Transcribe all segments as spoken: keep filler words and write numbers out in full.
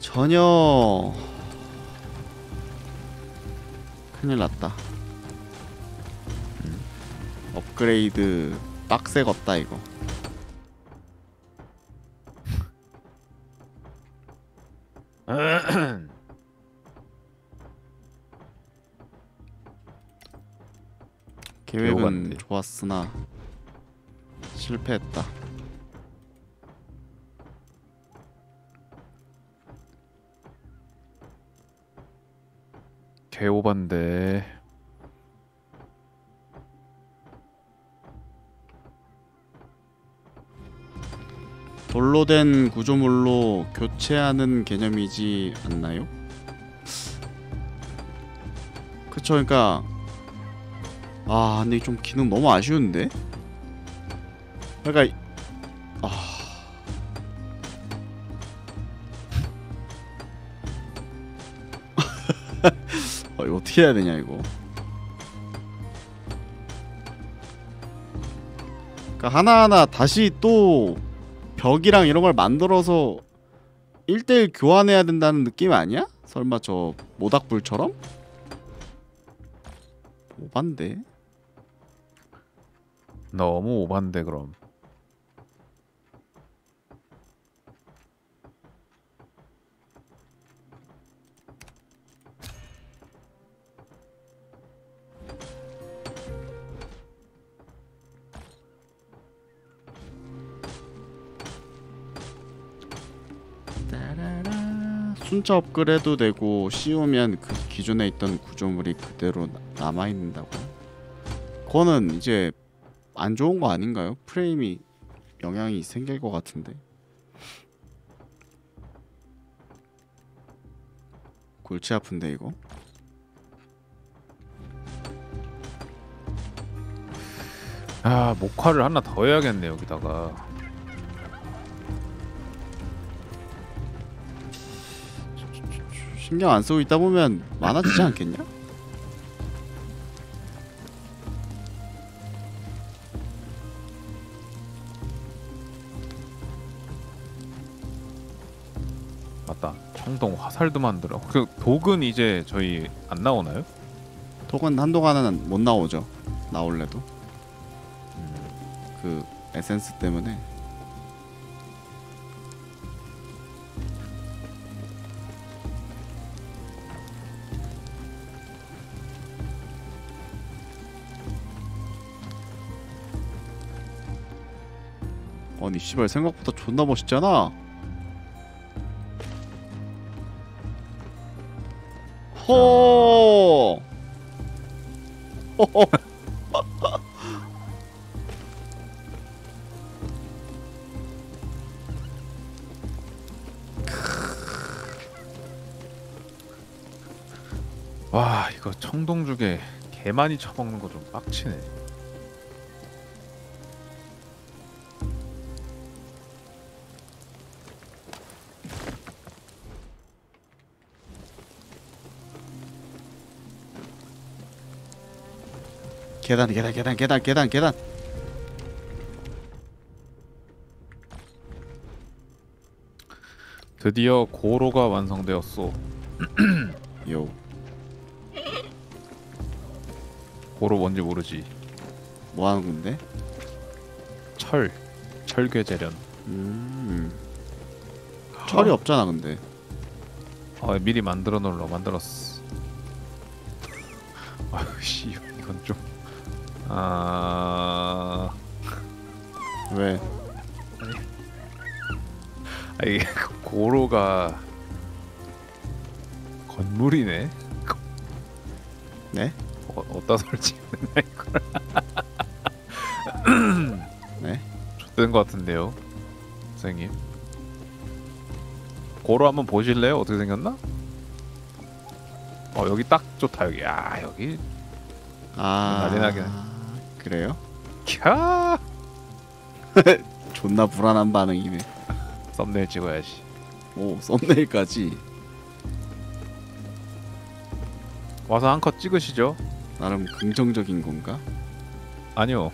전혀 큰일 났다. 음. 업그레이드 빡세겄다 이거. 계획은 좋았으나 실패했다. 개오반데. 돌로 된 구조물로 교체하는 개념이지 않나요? 그쵸. 그러니까 아 근데 좀 기능 너무 아쉬운데? 그러니까 아 어, 이거 어떻게 해야 되냐 이거. 그러니까 하나하나 다시 또 벽이랑 이런 걸 만들어서 일대일 교환해야 된다는 느낌 아니야? 설마 저 모닥불처럼? 오반데? 너무 오반데 그럼. 순차 업그레이드 되고 씌우면 그 기존에 있던 구조물이 그대로 남아있는다고? 그거는 이제 안 좋은 거 아닌가요? 프레임이 영향이 생길 것 같은데. 골치 아픈데 이거? 아 목화를 하나 더 해야겠네 여기다가. 신경 안 쓰고 있다 보면 많아지지 않겠냐? 맞다. 청동 화살도 만들어. 그 독은 이제 저희 안 나오나요? 독은 한동안은 못 나오죠. 나올래도. 음. 그 에센스 때문에. 아니 씨발 생각보다 존나 멋있잖아. 허. 와 이거 청동죽에 개 많이 처먹는 거 좀 빡치네. 계단 계단 계단 계단 계단 계단. 드디어 고로가 완성되었소. 요. 고로 뭔지 모르지. 뭐 하는 건데? 철. 철괴 재련. 음. 철이 없잖아 근데. 어 미리 만들어 놓으러 만들었어. 아유 씨 이건 좀. 아... 왜? 아 이게 고로가 건물이네? 네? 어, 어디다 설치했나 이걸? 네? 좋된 것 같은데요 선생님. 고로 한번 보실래요? 어떻게 생겼나? 어 여기 딱 좋다 여기. 아 여기 아... 난리나게. 그래요? 캬! 존나 불안한 반응이네. 썸네일 찍어야지. 오 썸네일까지. 와서 한 컷 찍으시죠. 나름 긍정적인 건가? 아니요.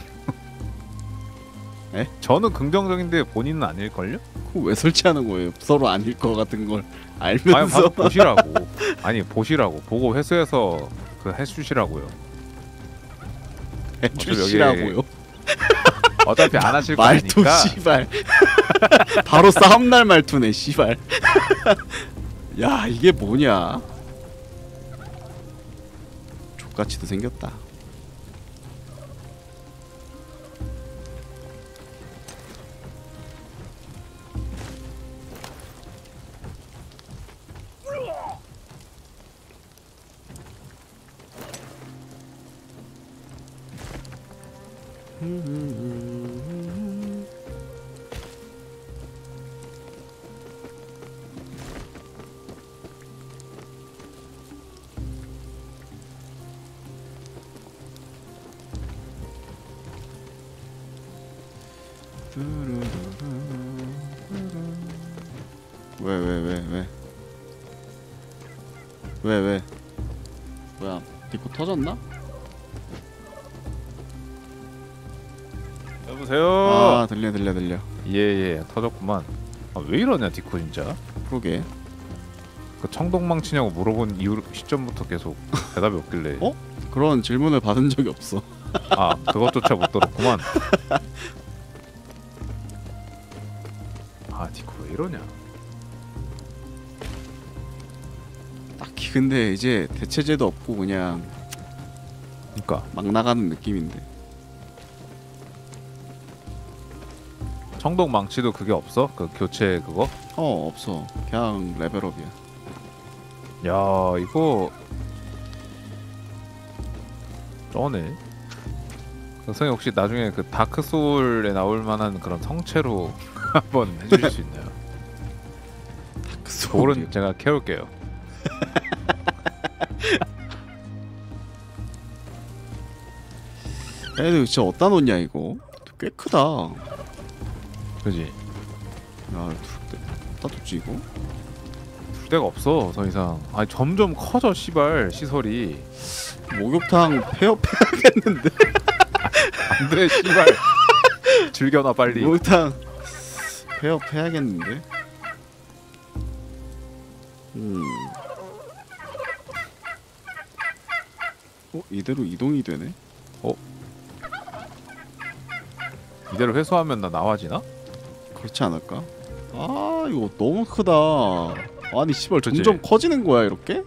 에? 저는 긍정적인데 본인은 아닐걸요? 왜 설치하는 거예요? 서로 아닐 거 같은 걸 알면서. 아니, 방금 보시라고. 아니 보시라고. 보고 회수해서 그 해주시라고요. 해주시라고요? 어차피 안 하실 거니까. 말투 씨발. 바로 싸움날 말투네 씨발. 야 이게 뭐냐? 족같이도 생겼다. 왜, 왜, 왜, 왜? 왜, 왜? 뭐야, 니코 터졌나? 여보세요. 아 들려 들려 들려. 예예 예, 터졌구만. 아, 왜 이러냐 디코 진짜. 그러게. 그 청동망 치냐고 물어본 이후 시점부터 계속 대답이 없길래. 어? 그런 질문을 받은 적이 없어. 아 그것조차 못 들었구만. 아 디코 왜 이러냐. 딱히 근데 이제 대체제도 없고 그냥. 그러니까 막 나가는 느낌인데. 청동 망치도 그게 없어? 그 교체 그거? 어 없어. 그냥 레벨업이야. 야 이거 쩌네. 선생님 혹시 나중에 그 다크 소울에 나올 만한 그런 성체로 한번 해주실 수 있나요? 다크 소울은 제가 캐올게요. 애들 진짜 어디다 놓냐 이거? 꽤 크다. 그지? 야, 둘 대, 이거? 둘 대가 없어, 더 이상. 아니, 점점 커져, 씨발, 시설이. 목욕탕 폐업해야겠는데? 안 돼, 씨발. 즐겨놔, 빨리. 목욕탕 폐업해야겠는데? 음. 어, 이대로 이동이 되네? 어? 이대로 회수하면 나 나와지나? 그렇지 않을까? 아 이거 너무 크다. 아니 씨발 점점 커지는 거야 이렇게?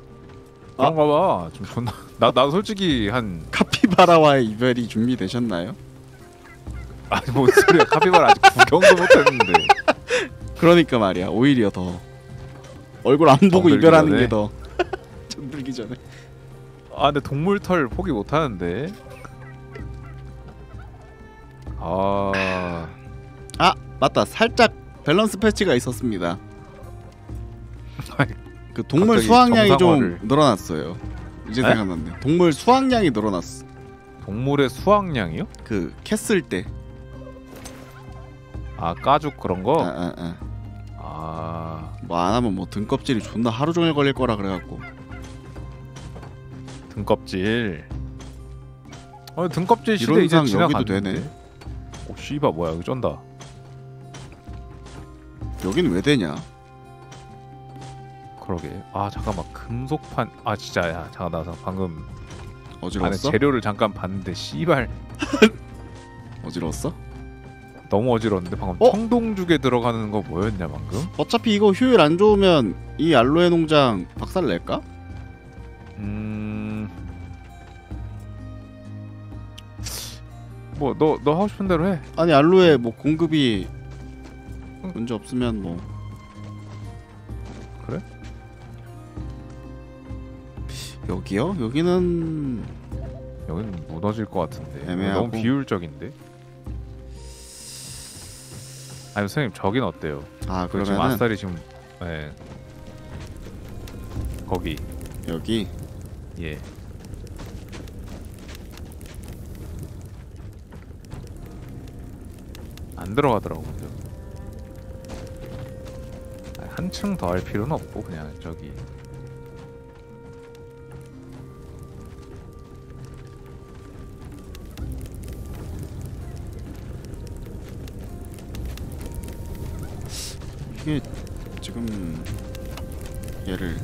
그런가 봐. 좀 존나 나 나 솔직히 한 카피바라와의 이별이 준비되셨나요? 아니 뭔 소리야. 카피바라 아직 구경도 못했는데. 그러니까 말이야. 오히려 더 얼굴 안 보고 이별하는 게 더 잠들기 전에. 아 근데 동물 털 포기 못하는데. 아 아! 맞다. 살짝 밸런스 패치가 있었습니다. 그 동물 수확량이 정상화를... 좀 늘어났어요. 이제 에? 생각났네. 동물 수확량이 늘어났어. 동물의 수확량이요? 그 캤을 때. 아 까죽 그런 거? 아, 아, 아. 아... 뭐 안 하면 뭐 등껍질이 존나 하루 종일 걸릴 거라 그래갖고. 등껍질. 아 등껍질 시대 이제 지나갔네. 오 씨바 뭐야 이거 쩐다. 여긴 왜 되냐? 그러게. 아 잠깐만 금속판. 아 진짜 야 잠깐 나 방금 어지러웠어? 재료를 잠깐 봤는데 씨발. 어지러웠어? 너무 어지러웠는데 방금. 어? 청동죽에 들어가는 거 뭐였냐 방금? 어차피 이거 효율 안 좋으면 이 알로에 농장 박살 낼까? 음... 뭐 너 너 하고 싶은 대로 해. 아니 알로에 뭐 공급이 문제 없으면 뭐 그래? 여기요? 여기는 여기는 무너질 것 같은데. 애매하고. 너무 비효율적인데. 아니 선생님 저긴 어때요? 아 그러면 지금 아싸리 지금 네. 거기 여기 예. 안 들어가더라고요. 한층 더 할 필요는 없고 그냥 저기 어떻게 지금 얘를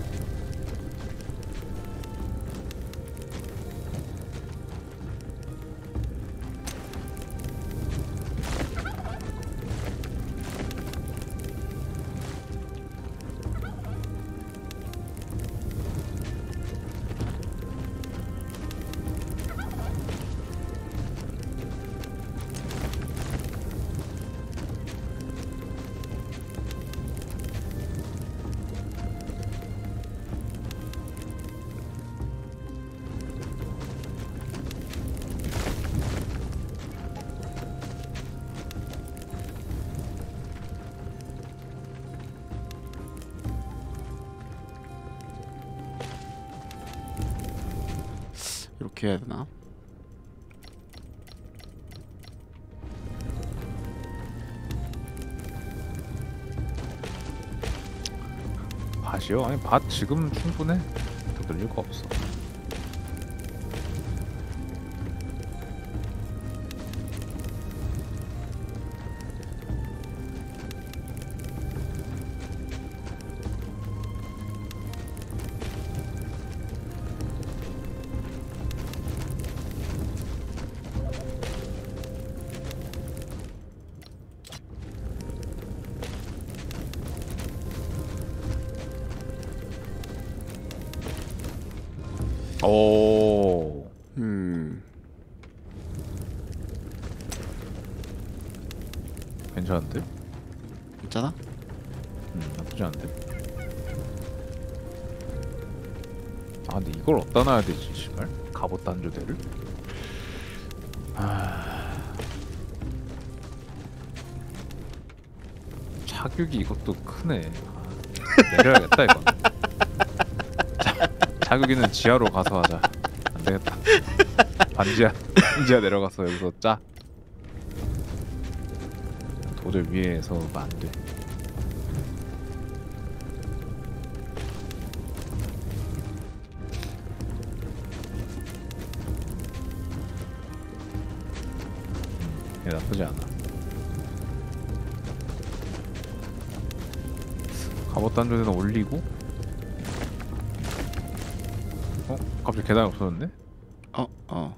이렇게 해야 되나? 밭이요? 아니 밭 지금 충분해. 더 늘릴 거 없어. 오, 음, 괜찮은데? 괜찮아? 음, 나쁘지 않은데? 아, 근데 이걸 어디다 놔야 되지, 씨발? 갑옷 단조대를? 아, 착륙이 이것도 크네. 아, 내려야겠다 이건. 자극이는 지하로 가서 하자. 안 되겠다. 반지하, 반지하 내려가서 여기서 짜. 도저히 위에서 안 돼. 음, 나쁘지 않아. 갑옷 단조대는 올리고. 어? 갑자기 계단이 없어졌네? 어? 어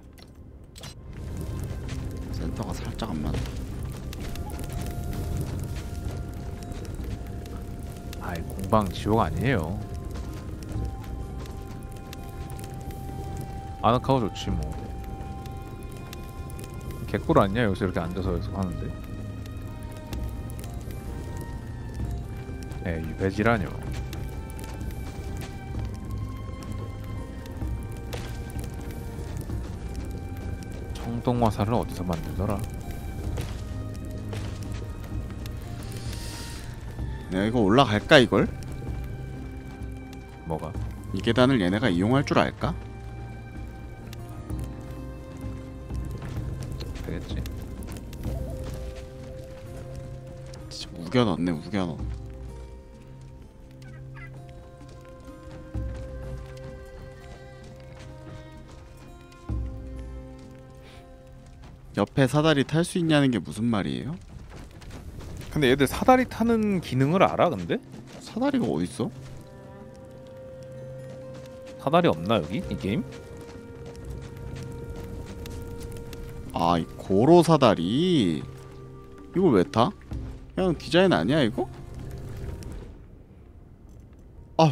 센터가 살짝 안 맞아. 아이 공방 지옥 아니에요. 아늑하고 좋지 뭐. 개꿀 아니야? 여기서 이렇게 앉아서 계속 하는데. 에이 유배지라뇨. 청동화살을 어디서 만들더라? 내가 이거 올라갈까 이걸? 뭐가? 이 계단을 얘네가 이용할 줄 알까? 되겠지. 진짜 우겨놨네 우겨놨. 옆에 사다리 탈 수 있냐는 게 무슨 말이에요? 근데 얘들 사다리 타는 기능을 알아 근데? 사다리가 어딨어? 사다리 없나 여기? 이 게임? 아 이 고로 사다리 이걸 왜 타? 그냥 디자인 아니야 이거? 아휴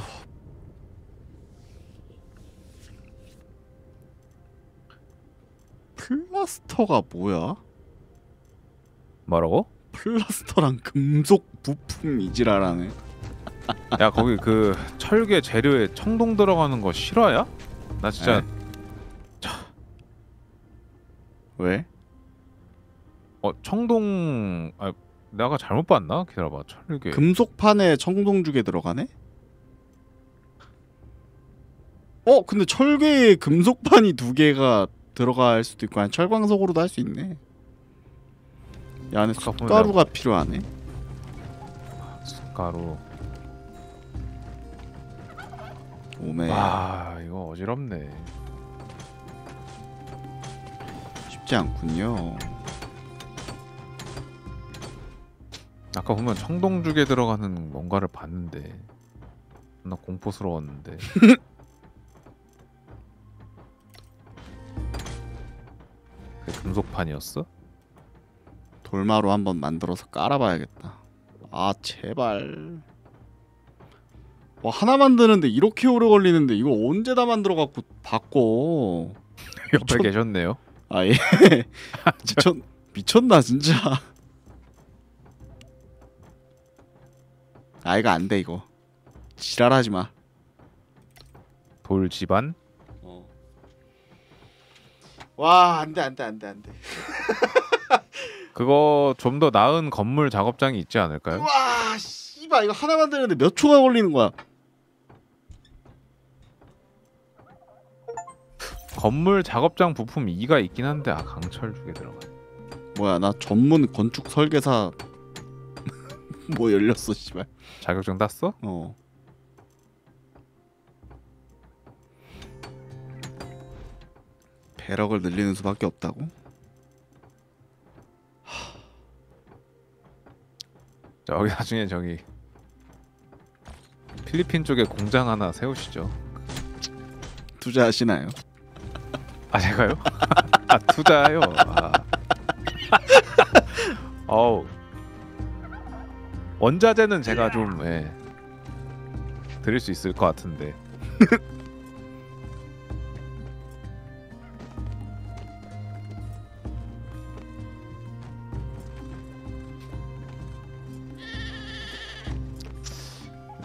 플라스터가 뭐야? 뭐라고? 플라스터랑 금속 부품이지라라네. 야 거기 그 철계 재료에 청동 들어가는 거 실화야? 나 진짜 차... 왜? 어 청동... 아 내가 잘못 봤나? 기다려봐 철계 금속판에 청동죽에 들어가네? 어 근데 철계에 금속판이 두 개가 들어갈 수도 있고, 아니 철광석으로도 할 수 있네. 야, 안에 숟가루가 필요하네. 숟가루. 오메. 와, 이거 어지럽네. 쉽지 않군요. 아까 보면 청동죽에 들어가는 뭔가를 봤는데 나 공포스러웠는데. 그게 금속판이었어? 돌마루 한번 만들어서 깔아봐야겠다. 아 제발. 와 하나 만드는데 이렇게 오래 걸리는데 이거 언제 다 만들어갖고 바꿔. 옆에 미쳤... 계셨네요. 아 예. 미쳤... 미쳤나 진짜. 아 이거 안돼 이거. 지랄하지마. 돌 집안? 어. 와 안돼 안돼 안돼 안돼. 그거 좀 더 나은 건물 작업장이 있지 않을까요? 와 씨발 이거 하나 만드는데 몇 초가 걸리는 거야. 건물 작업장 부품 이가 있긴 한데 아 강철 주게 들어가. 뭐야 나 전문 건축 설계사 뭐 열렸어 씨발. 자격증 땄어? 어. 배럭을 늘리는 수밖에 없다고? 하... 저기 나중에 저기 필리핀 쪽에 공장 하나 세우시죠. 투자하시나요? 아 제가요? 아 투자요? 아. 어우 원자재는 제가 좀 예, 드릴 수 있을 것 같은데.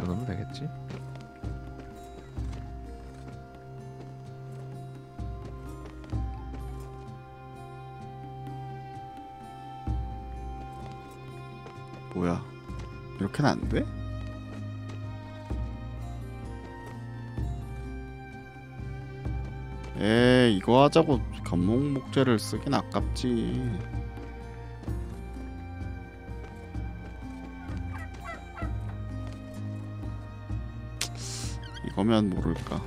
이러면 되겠지? 뭐야? 이렇게는 안 돼? 에이 이거 하자고 감목 목재를 쓰긴 아깝지. 이거면 모를까.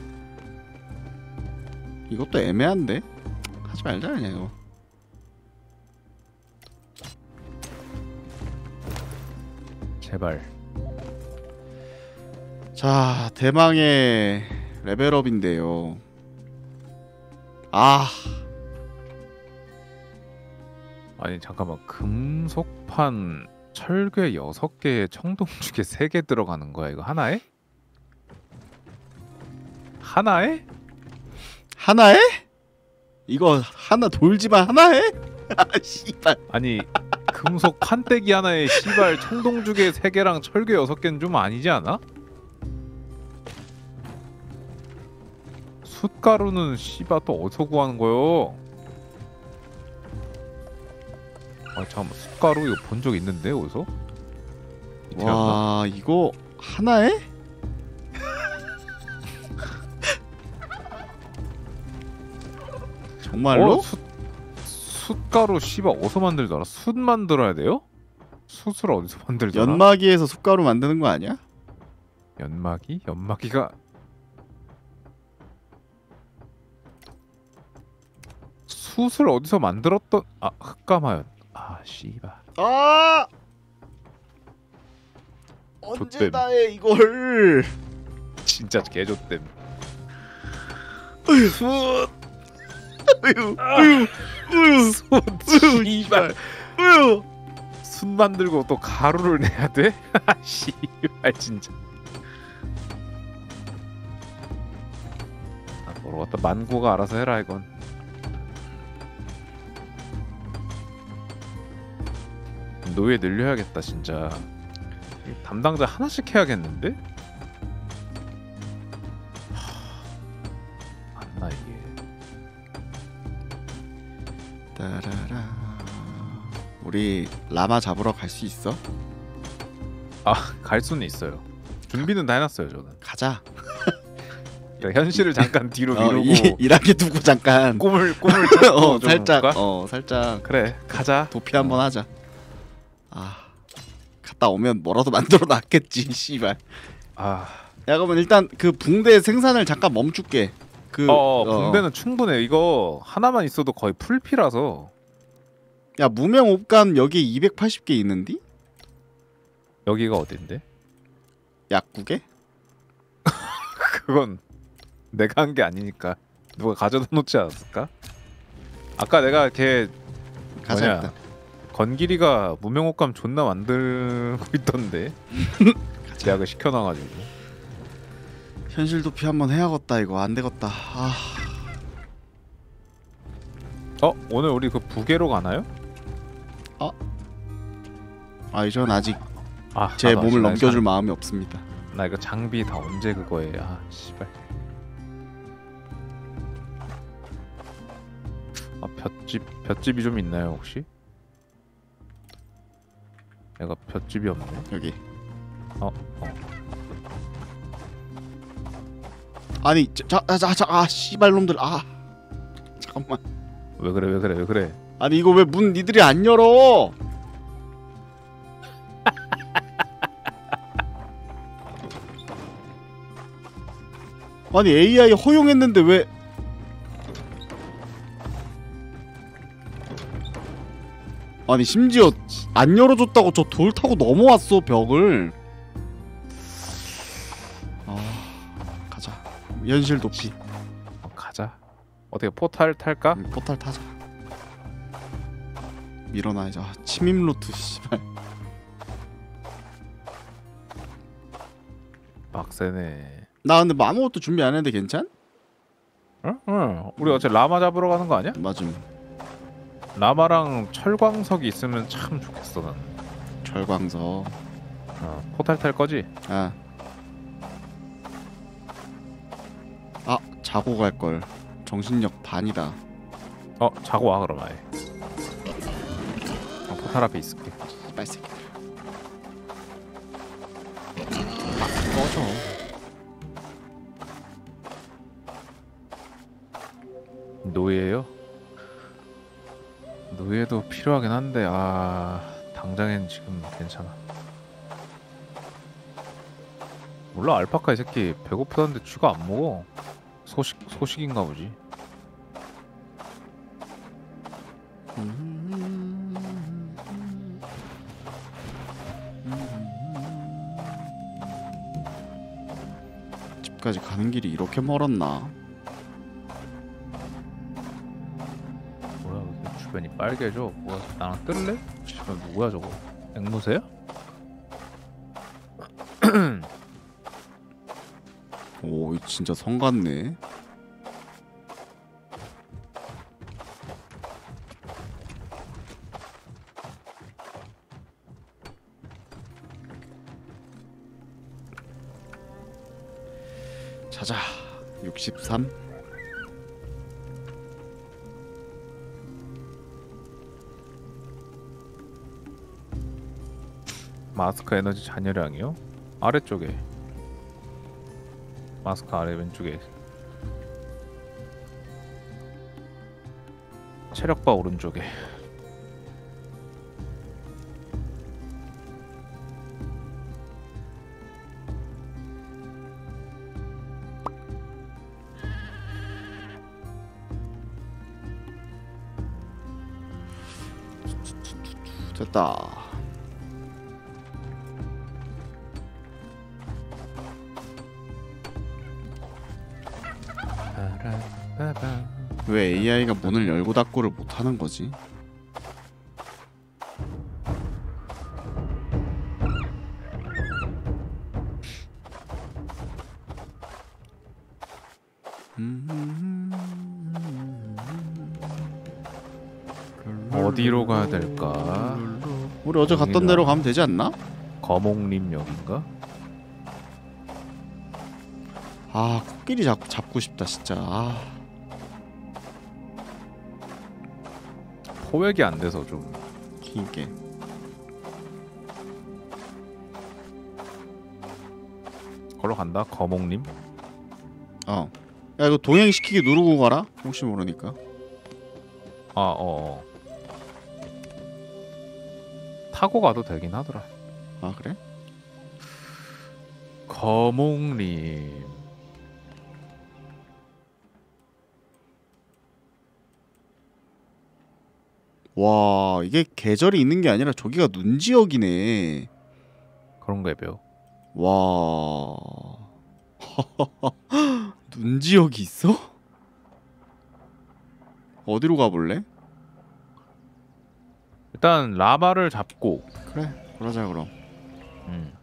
이것도 애매한데? 하지 말자 그냥 이거. 제발. 자 대망의 레벨업인데요. 아 아니 잠깐만 금속판 철괴 여섯 개에 청동죽에 세 개 들어가는 거야 이거 하나에? 하나에? 하나에? 이거 하나 돌지만 하나에? 아 씨발 아니 금속 판때기 하나에 씨발 청동죽에 세 개랑 철괴 여섯 개는 좀 아니지 않아? 숯가루는 씨발 또 어디서 구하는 거요? 아 잠깐만 숯가루 이거 본 적 있는데 어디서? 와 이거 하나에? 정말로? 어, 숯... 숯가루 씨발 어디서 만들더라? 숯 만들어야 돼요? 숯을 어디서 만들더라? 연마기에서 숯가루 만드는 거 아니야? 연마기? 연마기가 숯을 어디서 만들었던? 아 흑가마연. 아 씨발. 아 언제 다해 이걸? 진짜 개좆댐. 숯. 으유, 으유, 으유, 숯, 씨발, 으유, 숯 만들고 또 가루를 내야 돼? 아, 씨발 진짜. 아, 모르겠다. 만고가 알아서 해라 이건. 노예 늘려야겠다 진짜. 담당자 하나씩 해야겠는데? 안나 이게. 우리 라마 잡으러 갈 수 있어? 아, 갈 수는 있어요. 준비는 다 해놨어요 저는. 가자. 현실을 잠깐 뒤로 미루고 어, 이, 일하게 두고 잠깐 꿈을 꿈을 어, 살짝 볼까? 어 살짝 그래 가자. 도피 한번 어. 하자. 아 갔다 오면 뭐라도 만들어 놨겠지 씨발. 아 야 그러면 일단 그 붕대 생산을 잠깐 멈출게. 그 어, 어 붕대는 충분해. 이거 하나만 있어도 거의 풀피라서. 야 무명 옵감 여기 이백팔십 개 있는디? 여기가 어딘데? 약국에? 그건 내가 한 게 아니니까 누가 가져다 놓지 않았을까? 아까 내가 걔 뭐냐 건길이가 무명옷감 존나 만들고 있던데 계약을 시켜놔가지고 현실 도피 한번 해야겠다. 이거 안 되겠다. 아. 어? 오늘 우리 그 부계로 가나요? 어? 아 이전 아직 아, 제 나, 몸을 넘겨줄 장... 마음이 없습니다. 나 이거 장비 다 언제 그거에 아 씨발 아 볏집 볏집이 좀 있나요 혹시? 내가 볏집이 없네. 여기. 어. 어. 아니 자자자아 씨발 놈들 아 잠깐만. 왜 그래 왜 그래 왜 그래? 아니 이거 왜 문 니들이 안 열어? 아니 에이아이 허용했는데 왜? 아니 심지어 안 열어줬다고 저 돌 타고 넘어왔어 벽을. 아 가자 현실 도피. 어, 가자. 어떻게 포탈 탈까? 응, 포탈 타자. 밀어놔야죠. 아, 침입 루트 씨발. 빡세네. 나 근데 뭐 아무것도 준비 안 했는데 괜찮? 응? 응 우리 어차피 라마 잡으러 가는 거 아니야? 맞음. 라마랑 철광석이 있으면 참 좋겠어 난. 철광석 어, 포탈 탈 거지? 아. 아 자고 갈걸. 정신력 반이다. 어 자고 와 그럼 아예. 어, 포탈 앞에 있을게. 빨새끼들 꺼져. 노예요? 노예도 필요하긴 한데 아... 당장엔 지금 괜찮아. 몰라 알파카 이 새끼 배고프다는데 쥐가 안 먹어. 소식... 소식인가 보지. 집까지 가는 길이 이렇게 멀었나? 주변이 빨개져. 뭐야 나랑 뜰래? 씨발 뭐야 저거 앵무새야? 오 진짜 성 같네. 자자 육십삼 마스크 에너지 잔여량이요? 아래쪽에 마스크 아래 왼쪽에 체력바 오른쪽에 됐다. 왜 에이아이가 문을 열고 닫고를 못하는 거지? 어디로 가야 될까? 우리 어제 갔던 데로 가면 되지 않나? 거목림역인가? 아 코끼리 잡, 잡고 싶다 진짜. 아. 포획이 안 돼서 좀 길게. 걸어간다 거목님. 어. 야 이거 동행시키기 누르고 가라. 혹시 모르니까. 아 어. 타고 가도 되긴 하더라. 아 그래? 거목님. 와 이게 계절이 있는 게 아니라 저기가 눈 지역이네. 그런 거에 배워. 와. 눈지역이 있어? 어디로 가볼래? 일단 라바를 잡고. 그래, 그러자 그럼. 음.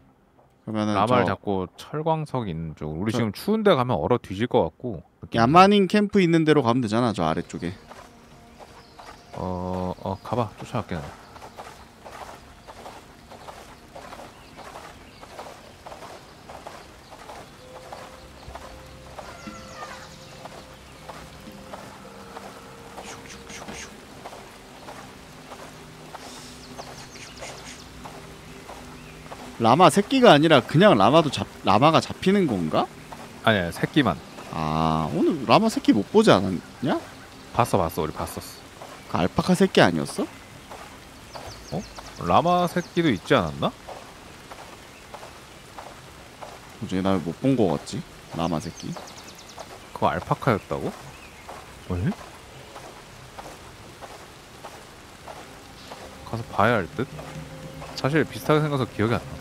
그러면은 라바를 저... 잡고 철광석 있는 쪽. 우리 저... 지금 추운데 가면 얼어 뒤질 것 같고. 야마닝 캠프 있는 데로 가면 되잖아, 저 아래쪽에. 어, 어, 가봐. 쫓아갈게. 나. 라마 새끼가 아니라 그냥 라마도 잡 라마가 잡히는 건가? 아니야, 새끼만. 아, 오늘 라마 새끼 못 보지 않았냐? 봤어, 봤어, 우리 봤었어. 그 알파카 새끼 아니었어? 어? 라마 새끼도 있지 않았나? 도저히 나 못 본 거 같지? 라마 새끼. 그거 알파카였다고? 왜? 가서 봐야 할 듯? 사실 비슷하게 생겨서 기억이 안 나.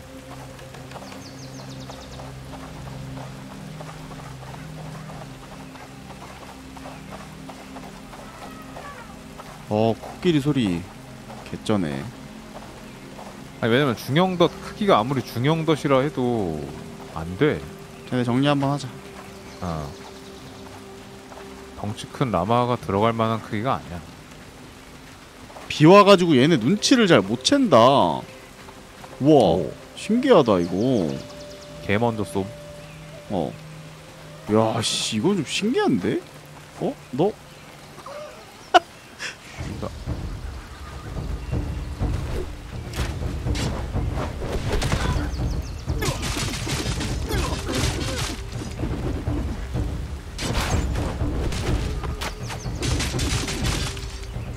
어, 코끼리 소리 개쩌네. 아니 왜냐면 중형덫 크기가 아무리 중형덫이라 해도 안 돼. 걔네 정리 한번 하자. 어. 덩치 큰 라마가 들어갈 만한 크기가 아니야. 비 와가지고 얘네 눈치를 잘 못 챈다. 우와. 오. 신기하다 이거. 개 먼저 쏨. 어. 야 씨, 이건 좀 신기한데? 어? 너?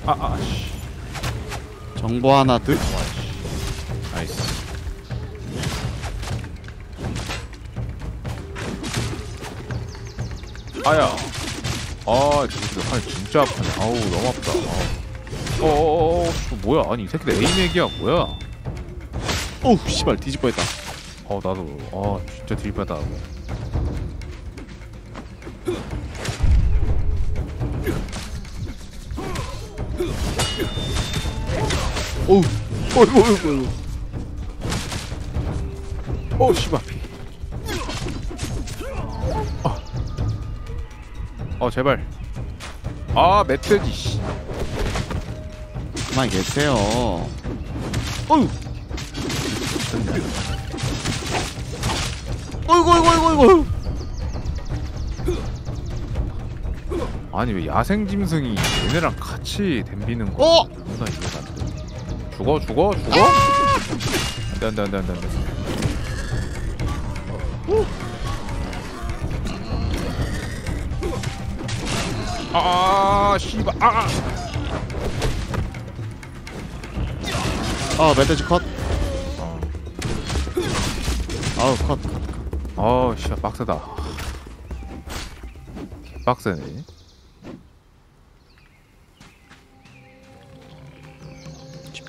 아, 아씨. 정보 하나 득. 나이스. 아야. 아, 진짜 팔 진짜 아프네. 아우, 너무 아프다. 아우. 어어어, 뭐야? 아니, 이 새끼들 에이맥이야, 뭐야? 어우, 씨발, 뒤질 뻔했다. 어, 나도. 아, 진짜 뒤질 뻔했다. 어우, 어이구, 어이구, 어이구. 어우, 씨발. 아. 어, 제발. 아, 멧돼지, 씨. 그만 계세요. 어우. 어이구, 어이구, 어이구, 어이구. 아니, 왜 야생짐승이 얘네랑 같이 덤비는 거야? 어? 누나, 이거 안 돼. 죽어 죽어 죽어. 안돼 안돼 안돼 안돼 안돼. 아 씨발. 아. 아 멧돼지 컷. 어. 아우 컷. 아우 씨발 빡세다. 빡세네.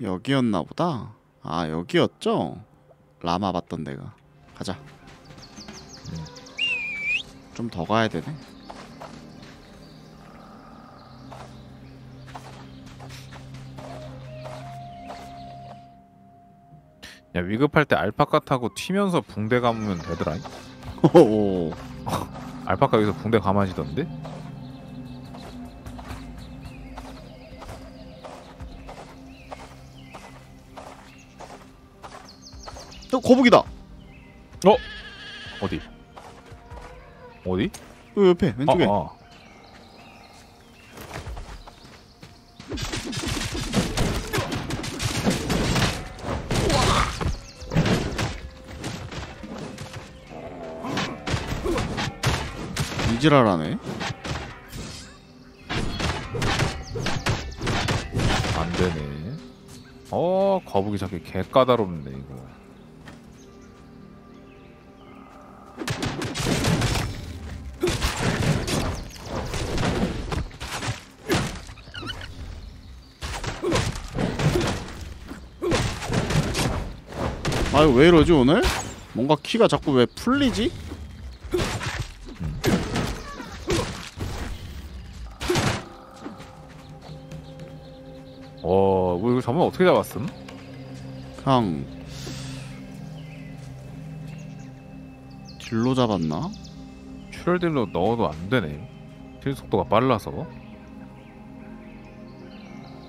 여기였나 보다. 아 여기였죠? 라마 봤던 데가. 가자. 음. 좀 더 가야 되네. 야 위급할 때 알파카 타고 튀면서 붕대 감으면 되더라. 오오. 알파카 여기서 붕대 감아지던데? 또 거북이다. 어? 어디? 어디? 여기 옆에 왼쪽에. 아, 아. 지랄하네. 안되네. 어 거북이 잡기 개 까다롭네 이거. 아유 왜 이러지 오늘? 뭔가 키가 자꾸 왜 풀리지? 음. 와 이거 잡으면 어떻게 잡았음? 그냥 딜로 잡았나? 출혈딜로 넣어도 안되네. 딜 속도가 빨라서.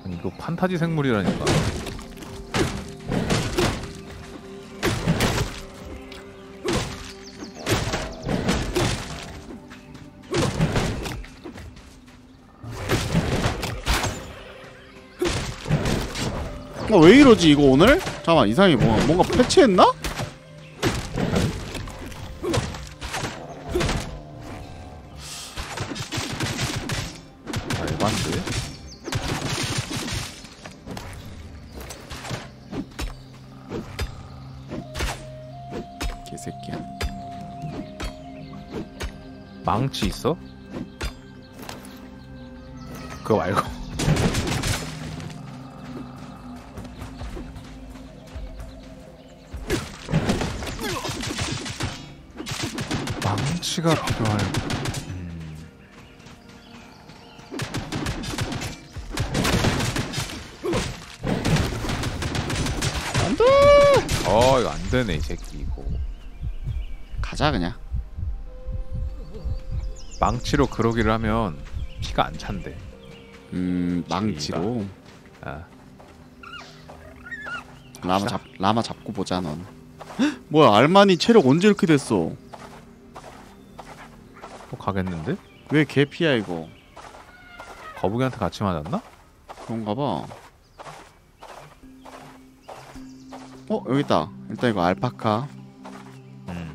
아니 이거 판타지 생물이라니까. 아, 왜 이러지 이거 오늘? 잠깐만 이상해. 뭔가, 뭔가 패치했나? 알반데? 개새끼야. 망치 있어? 그거 말고 가 필요할. 음. 안돼. 어 이거 안 되네 이 새끼 이거. 가자 그냥. 망치로 그러기를 하면 피가 안 찬대. 음 망치로. 아. 라마 잡 라마 잡고 보자 넌. 헉, 뭐야 알마니 체력 언제 이렇게 됐어? 또 가겠는데? 왜 개피야 이거? 거북이한테 같이 맞았나? 그런가봐. 어? 여기있다. 일단 이거 알파카. 음.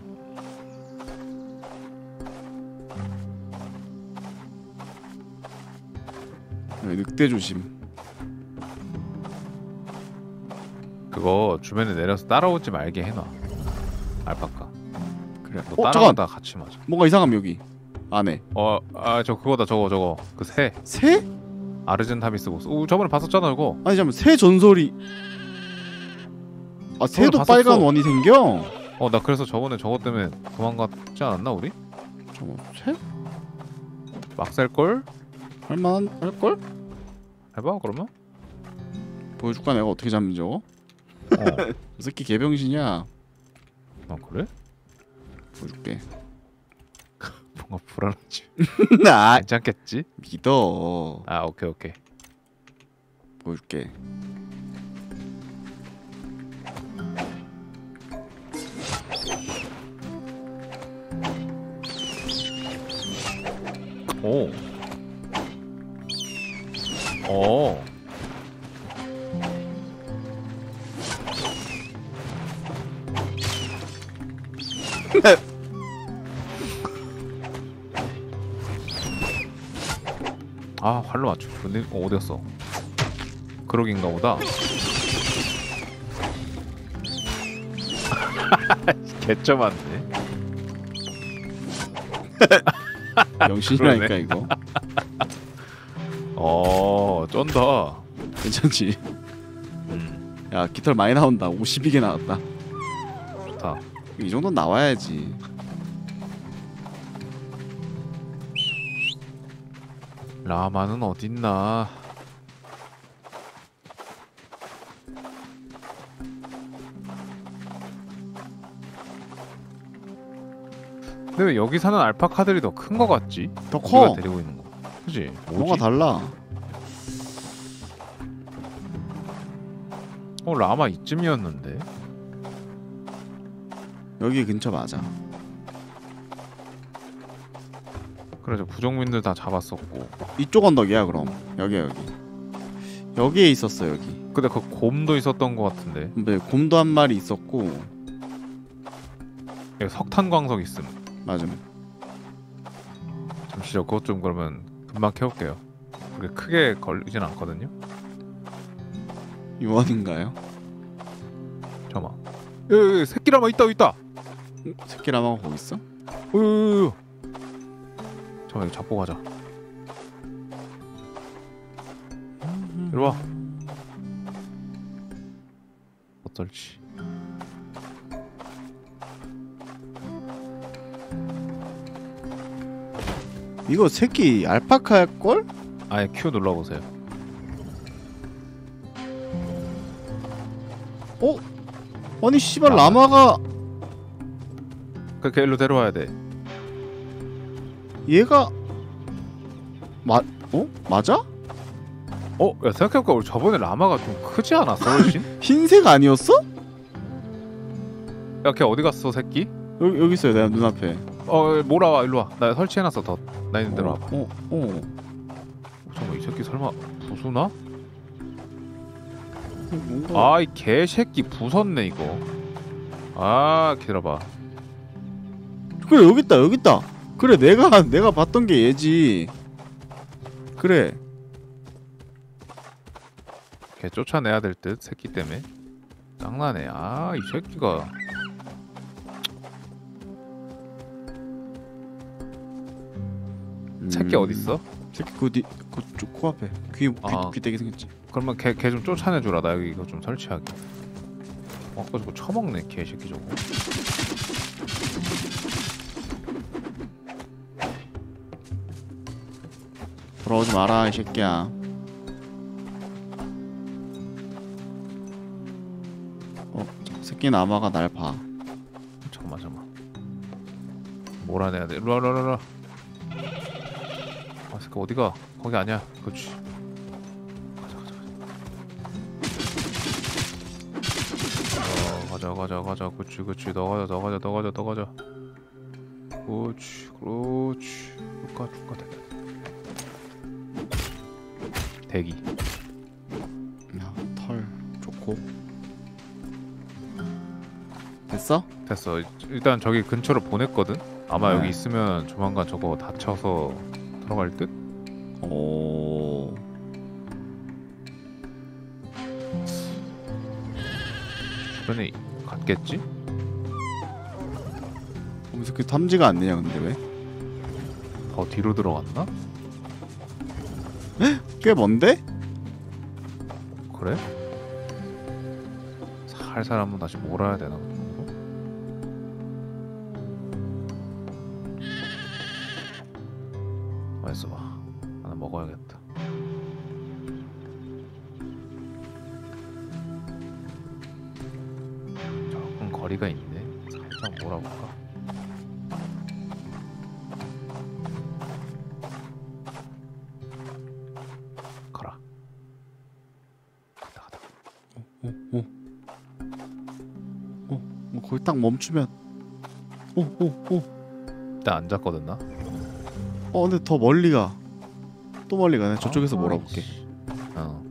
여기 늑대 조심. 그거 주변에 내려서 따라오지 말게 해놔 알파카. 그래 너 어, 따라오다가 같이 맞아. 뭔가 이상함 여기 안에. 어, 아, 저 그거다 저거 저거 그 새. 새? 아르젠타미스 보스. 오, 저번에 봤었잖아 이거. 아니 잠깐만 새 전설이. 아 새도 봤었어. 빨간 원이 생겨? 어 나 그래서 저번에 저거 때문에 도망갔지 않았나 우리? 저거 새? 막 살걸? 할만 할걸? 해봐 그러면? 보여줄까 내가 어떻게 잡는지 저거? 어. 이 새끼 개병신이야. 아 그래? 보여줄게. 뭔가 불안하지. 아, 괜찮겠지? 믿어. 아 오케이 오케이. 보여줄게. 오. 오. 아 활로 맞춰. 근데 어, 어디였어? 그러긴가 보다. 개쩌맞네. 영신이라니까 이거. 어 쩐다. 괜찮지? 음. 야 깃털 많이 나온다. 오십이 개 나왔다. 좋다. 이 정도는 나와야지. 라마는 어딨나? 근데 왜 여기 사는 알파카들이 더 큰 거 같지? 더 커! 우리가 데리고 있는 거 그치? 뭔가 달라. 어 라마 이쯤이었는데? 여기 근처 맞아. 그래 저 부족민들 다 잡았었고 이쪽 언덕이야 그럼. 여기야 여기. 여기에 있었어 여기. 근데 그 곰도 있었던 것 같은데. 네 곰도 한 마리 있었고. 여기 석탄광석 있음. 맞음. 잠시요. 그것 좀 그러면 금방 켜볼게요. 그게 크게 걸리진 않거든요. 요원인가요? 잠깐만. 야, 야, 야, 새끼라마 있다 있다. 응? 새끼라마가 거기 있어? 으. 잠깐만 이거 잡고 가자. 이리 와. 어떨지. 이거 새끼 알파카일걸? 아예 Q 눌러보세요. 어? 아니 씨발 라마가 그렇게 일로 데려와야 돼. 얘가 마.. 어? 맞아? 어? 야 생각해볼까? 우리 저번에 라마가 좀 크지 않았어? 훨씬? 흰색 아니었어? 야 걔 어디갔어 새끼? 여기, 여기 있어요. 내가 눈앞에. 어 몰아와 일로와. 나 설치해놨어 더. 나 있는 대로 와봐. 어? 어? 잠깐만 이 새끼 설마 부수나? 뭔가... 아이 개새끼 부쉈네 이거. 아 기다려봐. 그래 여깄다 여깄다. 그래 내가 내가 봤던 게 얘지. 그래 걔 쫓아내야 될 듯. 새끼 때문에 짱나네. 아 이 새끼가 새끼 어딨어? 새끼 그 뒤.. 그쪽 코앞에 귀.. 귀.. 아. 귀때기 생겼지. 그러면 걔.. 걔 좀 쫓아내주라. 나 여기 이거 좀 설치하게. 아까 저거 처먹네 개새끼 저거. 돌아오지 마라 이 새끼야. 어.. 새끼 남아가 날 봐. 잠깐만 잠깐만 몰아내야 돼. 일로와 일로와 일로와. 아, 새끼 어디가? 거기 아니야. 그렇지. 가자, 가자, 가자. 어, 가자, 가자, 가자. 그렇지, 그렇지. 너 가자, 너 가자, 너 가자, 너 가자. 그렇지, 그렇지. 누가, 누가 됐다. 대기. 야, 털 좋고. 됐어? 됐어. 일단 저기 근처로 보냈거든. 아마 네. 여기 있으면 조만간 저거 다쳐서. 들어갈 듯? 오. 주변에 갔겠지? 어디서 그 탐지가 안 되냐 근데 왜? 더 뒤로 들어갔나? 꽤 먼데? 그래? 살살 한번 다시 몰아야 되나? 있어봐. 하나 먹어야겠다. 조금 거리가 있네. 살짝 몰아볼까? 가라. 가다 가다. 어, 어, 어. 어, 뭐 거기 딱 멈추면. 어, 어, 어. 나 안 잡거든 나. 어 근데 더 멀리 가. 또 멀리 가네. 저쪽에서 몰아볼게. 어.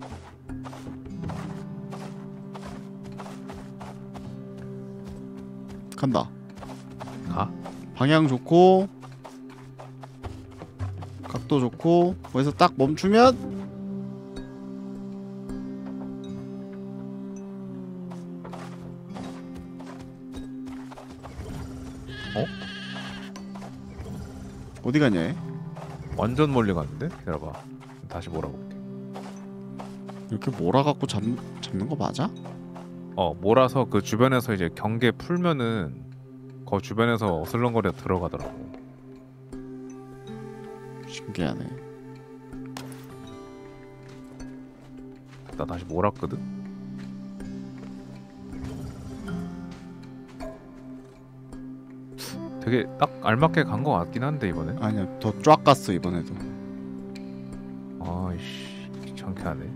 간다. 가? 방향 좋고 각도 좋고 거기서 딱 멈추면 어? 어디 가냐 얘? 완전 멀리 갔는데? 기다려봐. 다시 몰아볼게. 이렇게 몰아갖고 잡, 잡는 거 맞아? 어, 몰아서 그 주변에서 이제 경계 풀면은 그 주변에서 어슬렁거려 들어가더라고. 신기하네. 나 다시 몰았거든? 되게 딱 알맞게 간 거 같긴 한데 이번에? 아니야 더 쫙 갔어 이번에도. 아이씨 귀찮게 하네.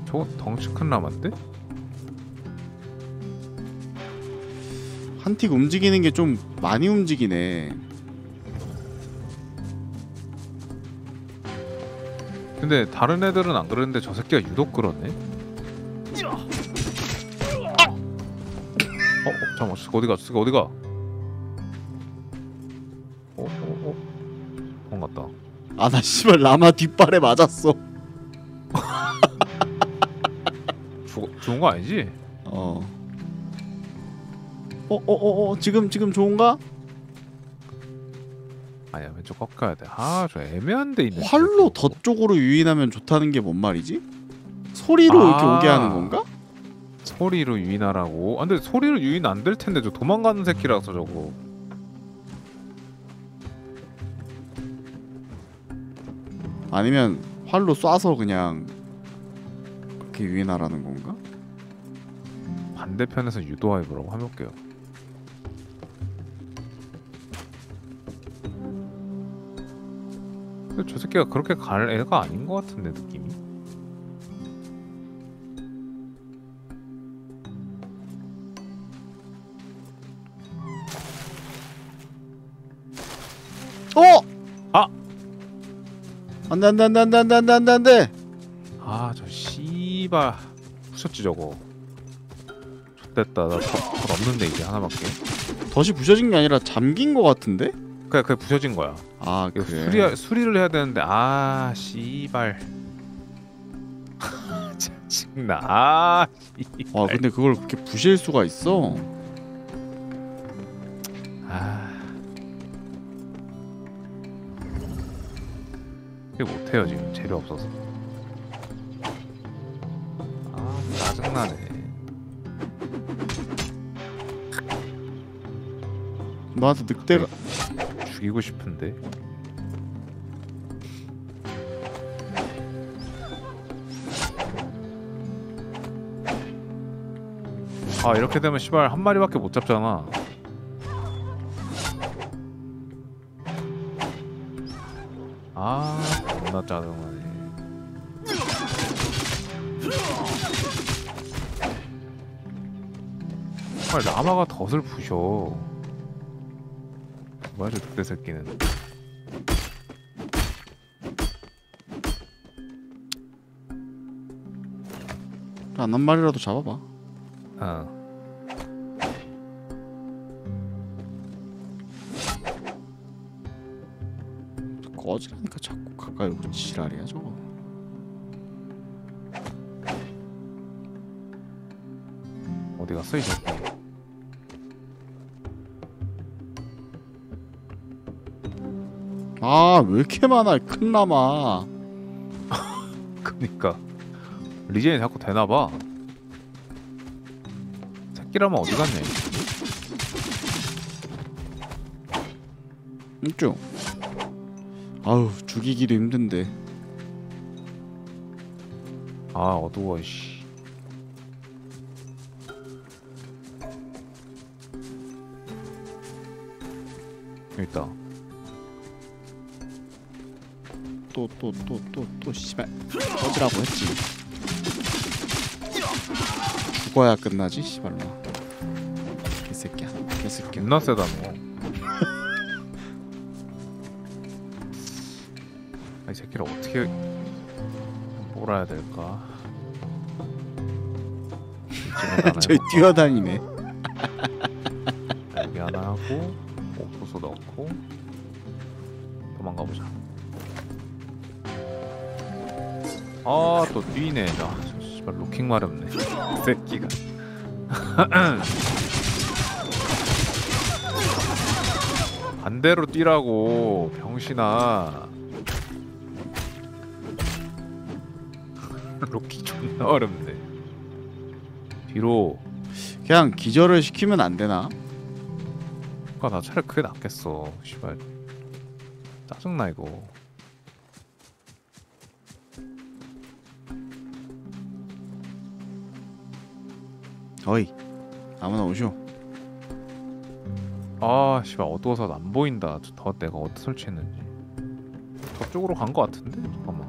저거 덩치 큰 라마인데? 한 틱 움직이는 게 좀 많이 움직이네. 근데 다른 애들은 안 그러는데 저 새끼가 유독 그러네. 어디가? 어디가? 사건 같다. 아 나 씨발 라마 뒷발에 맞았어. 죽, 죽은 거 아니지? 어. 어, 어, 어, 어, 지금, 지금 좋은가? 아니야, 왼쪽 꺾어야 돼. 아, 저 애매한 데 있는. 활로 더 쪽으로 유인하면 좋다는 게 뭔 말이지? 소리로 아 이렇게 오게 하는 건가? 소리로 유인하라고? 아, 근데 소리로 유인 안 될 텐데, 저 도망가는 새끼라서 저거. 아니면 활로 쏴서 그냥 그렇게 유인하라는 건가? 반대편에서 유도해보라고 해볼게요. 근데 저 새끼가 그렇게 갈 애가 아닌 것 같은데 느낌이. 어! 아! 안돼 안돼 안돼 안돼 안돼 안돼 안돼. 아 저 씨발 부셨지 저거. 됐다. 나 덧 없는데 이제 하나밖에. 덧이 부셔진 게 아니라 잠긴 거 같은데? 그래 그래 부셔진 거야. 아 그래. 수리 수리를 해야 되는데 아 씨발. 짜증나. 아 씨발. 와 근데 그걸 그렇게 부실 수가 있어? 아 이게 못해요 지금 재료 없어서. 아 짜증나네. 너한테 늑대가 죽이고 싶은데. 아 이렇게 되면 씨발 한 마리밖에 못 잡잖아. 아 겁나 짜증나네. 정말 라마가 덫을 부셔. 맞아, 늑대 새끼는. 한 한 마리라도 잡아봐. 아. 꺼지라니까 자꾸 가까이 오고 지랄이야 저거. 어디 갔어 이 새끼? 아, 왜 이렇게 많아, 큰 라마. 그니까. 리젠이 자꾸 되나봐. 새끼라마 어디 갔네. 이쪽. 아우, 죽이기도 힘든데. 아, 어두워, 씨. 여기 있다. 또, 또, 또, 또, 또, 씨발. 꺼지라고 했지. 죽어야 끝나지, 씨발로. 개새끼야, 개새끼야. 겁나 세다, 너. 아, 이 새끼를 어떻게 몰아야 될까? 저기 뛰어다니네. 여기 하나 하고, 옥수수 넣고, 도망가보자. 아, 또 뛰네. 아, 씨발 로킹 마렵네. 새끼가. 반대로 뛰라고, 병신아. 로킹 존나 어렵네. 뒤로. 그냥 기절을 시키면 안 되나? 아, 나 차라리 그게 낫겠어. 씨발. 짜증나 이거. 어이 아무나 오쇼. 아 씨발 어두워서 안 보인다. 더 내가 어디 설치했는지. 저쪽으로 간 거 같은데? 잠깐만.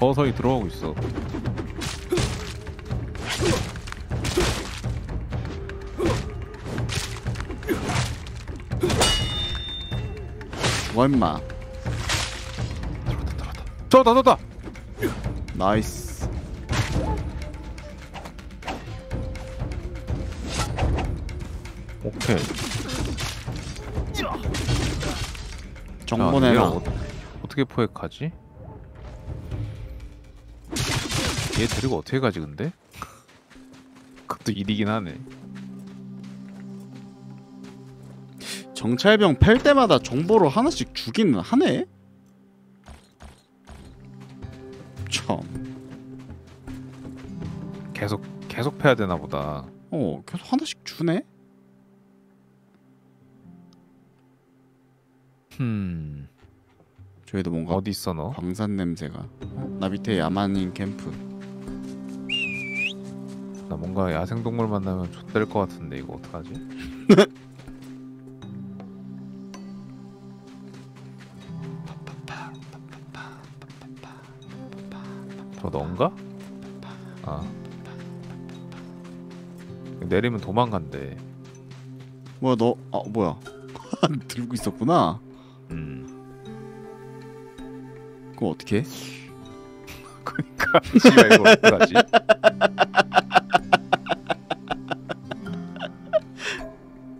서서히 들어가고 있어. 와 임마. 들어왔다 들어왔다. 들어왔다 들어왔다. 나이스. 오케이. 정보내라. 어, 어떻게 포획하지? 얘 데리고 어떻게 가지 근데? 그것도 일이긴 하네. 정찰병 팰 때마다 정보를 하나씩 주기는 하네? 참 계속 계속 패야 되나 보다. 어 계속 하나씩 주네? 흠. 저희도 뭔가 어디 있어 너? 광산 냄새가. 어? 나 밑에 야만인 캠프. 나 뭔가 야생동물 만나면 X될 것 같은데 이거 어떡하지? 저 넌가? 아 내리면 도망간대. 뭐야 너? 아 뭐야? 들고 있었구나. 음. 그럼 어떻게? 그러니까 지가 이거 어떡하지?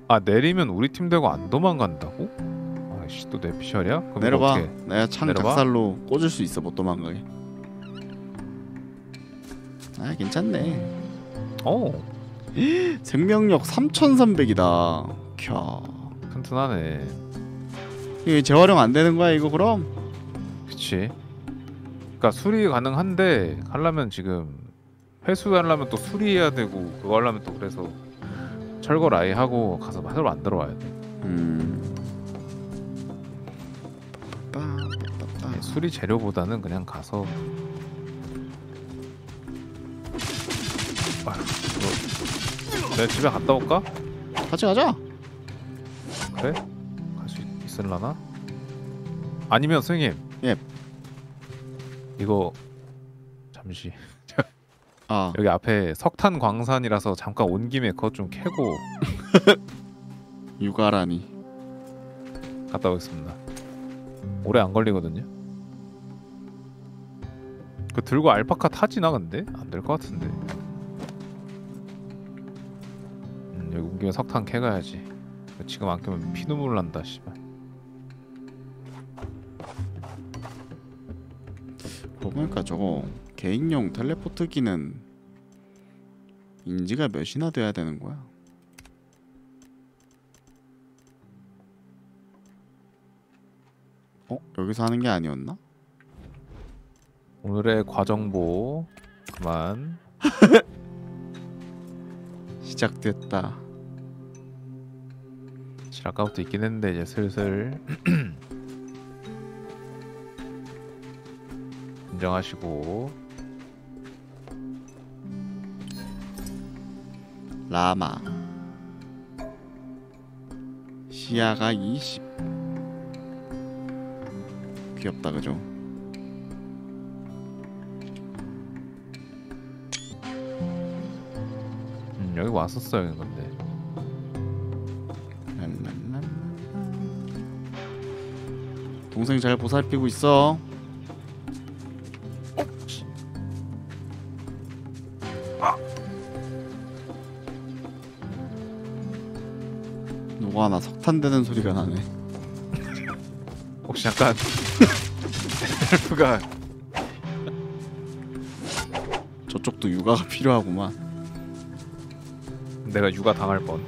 아 내리면 우리 팀 되고 안 도망간다고? 아이씨 또 내 피셜이야? 그럼 내려봐. 어떡해? 내가 창 작살로 꽂을 수 있어 못 도망가게. 아 괜찮네. 오. 생명력 삼천삼백이다. 캬. 튼튼하네. 이거 재활용 안 되는 거야 이거 그럼? 그치. 그러니까 수리 가능한데 하려면 지금 회수하려면 또 수리해야 되고 그거 하려면 또 그래서 철거 라이 하고 가서 새로 만들어 와야 돼. 음. 수리 재료보다는 그냥 가서. 내가 집에 갔다 올까? 같이 가자. 그래? 갈 수 있을라나? 아니면 선생님. 예. 이거 잠시. 아 여기 앞에 석탄 광산이라서 잠깐 온 김에 그거 좀 캐고. 육아라니. 갔다 오겠습니다. 오래 안 걸리거든요. 그 들고 알파카 타지나 근데 안 될 것 같은데. 여기 온 김에 석탄 캐가야지. 지금 안 캐면 피눈물 난다 씨발. 그러니까 저거 개인용 텔레포트기는 인지가 몇이나 돼야 되는 거야? 어? 여기서 하는 게 아니었나? 오늘의 과정보 그만. 시작됐다. 실 아까부터 있긴 했는데 이제 슬슬 인정하시고. 라마 시야가 이십. 귀엽다 그죠? 음, 여기 왔었어요 여기 근데. 동생 잘 보살피고 있어. 누가 나 석탄되는 소리가 나네. 혹시 약간 셀프가 저쪽도 육아가 필요하구만. 내가 육아 당할 뻔.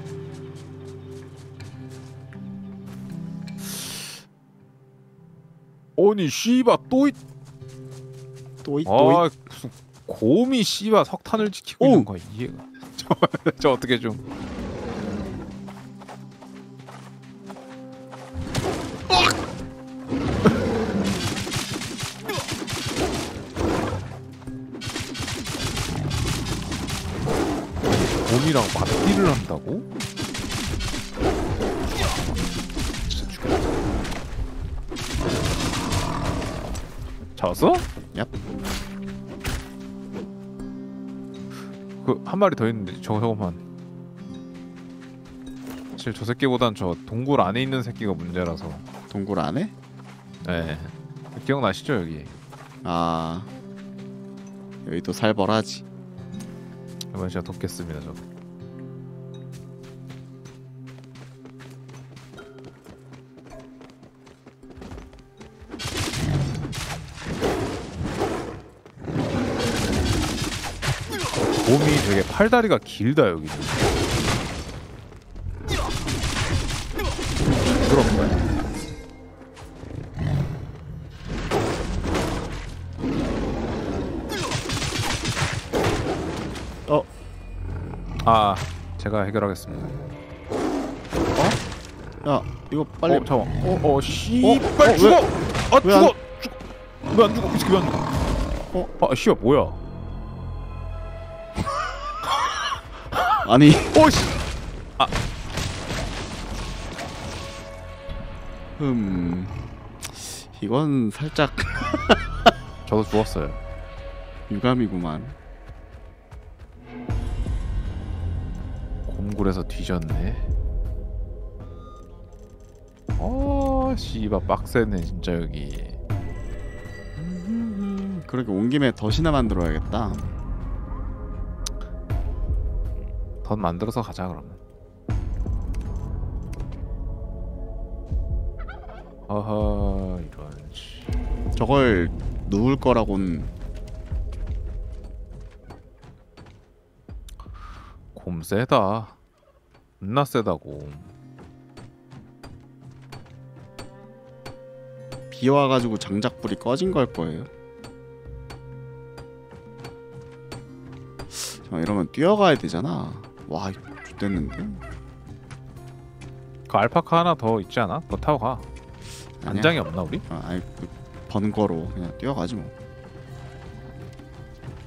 아니 씨바 또이 또이 또이. 아 무슨 곰이 씨바 석탄을 지키고 오! 있는 거야 이해가. 저, 저 어떻게 좀. 곰이랑 맞기를 한다고? 진짜 죽겠다. 잡았어? 얍. 그 한 마리 더 있는데 저거 저거만. 사실 저 새끼보단 저 동굴 안에 있는 새끼가 문제라서. 동굴 안에? 네. 기억나시죠 여기? 아 여기 또 살벌하지. 이번 제가 돕겠습니다 저. 몸이 되게 팔다리가 길다 여기는. 부끄럽네. 어? 아 제가 해결하겠습니다. 어? 야 이거 빨리. 어 잠깐. 어? 어? 씨발 어, 어, 죽어! 아 왜? 죽어! 왜 안 죽어? 이 새끼 왜 안 죽어? 어? 아 씨발 뭐야? 아니 오씨 아 음 이건 살짝 저도 죽었어요. 유감이구만. 곰굴에서 뒤졌네. 어 씨발 빡세네 진짜 여기. 그렇게 온 김에 덫이나 만들어야겠다. 덧 만들어서 가자 그러면. 어허 이런. 저걸 누울 거라곤. 곰 세다. 겁나 세다고. 비 와가지고 장작불이 꺼진 걸 거예요. 자 이러면 뛰어가야 되잖아. 와 이거 좋댔는데? 그 알파카 하나 더 있지 않아? 그거 타고 가. 아니야. 안장이 없나 우리? 아, 아니 그 번거로 그냥 뛰어가지 뭐.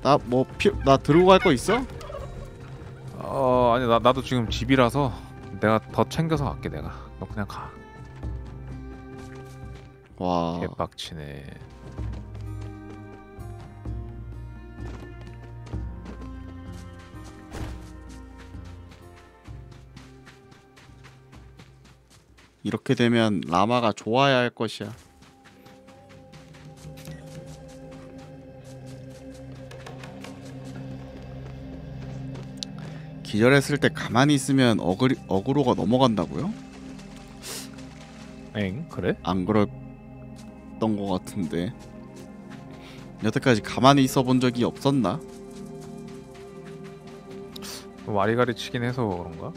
나 뭐 필요.. 나 들고 갈 거 있어? 어.. 아니 나, 나도 지금 집이라서 내가 더 챙겨서 갈게 내가. 너 그냥 가. 와.. 개빡치네. 이렇게 되면 라마가 좋아야 할 것이야. 기절했을 때 가만히 있으면 어그리, 어그로가 넘어간다고요? 엥? 그래? 안 그랬던 것 같은데. 여태까지 가만히 있어 본 적이 없었나? 와리가리 치긴 해서 그런가?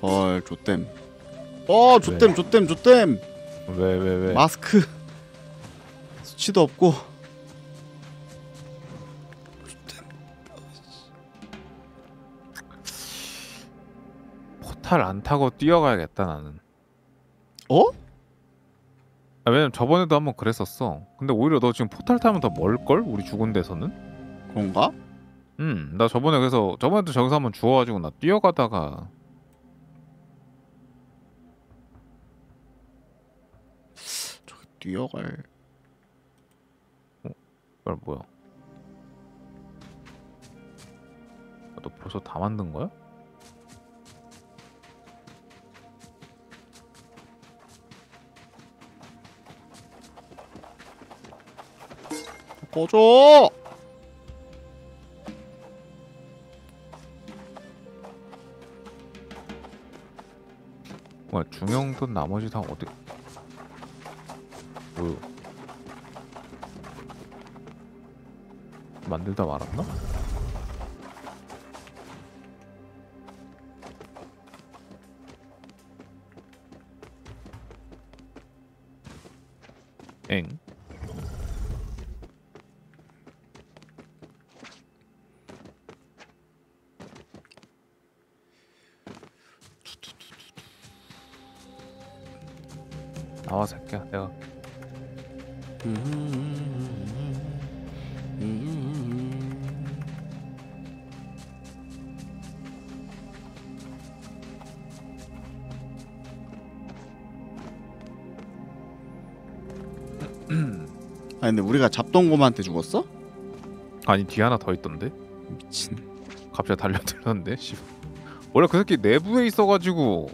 헐 좆댐. 어 좆댐 좆댐 좆댐. 왜왜왜 마스크 수치도 없고 좆댐. 포탈 안 타고 뛰어가야겠다 나는. 어? 아, 왜냐면 저번에도 한번 그랬었어. 근데 오히려 너 지금 포탈 타면 더 멀걸? 우리 죽은 데서는? 그런가? 응 나 저번에 그래서 저번에도 저기서 한번 죽어가지고 나 뛰어가다가 뛰어갈. 어? 뭐야? 아, 너 벌써 다 만든 거야? 꺼져! 와 중형돈 나머지 다 어디? 뭐 만들다 말았나? 엥? 나와 새끼야 내가. 아니 근데 우리가 잡던 곰한테 죽었어? 아니 뒤 하나 더 있던데? 미친. 갑자기 달려들었는데? 원래 그 새끼 내부에 있어가지고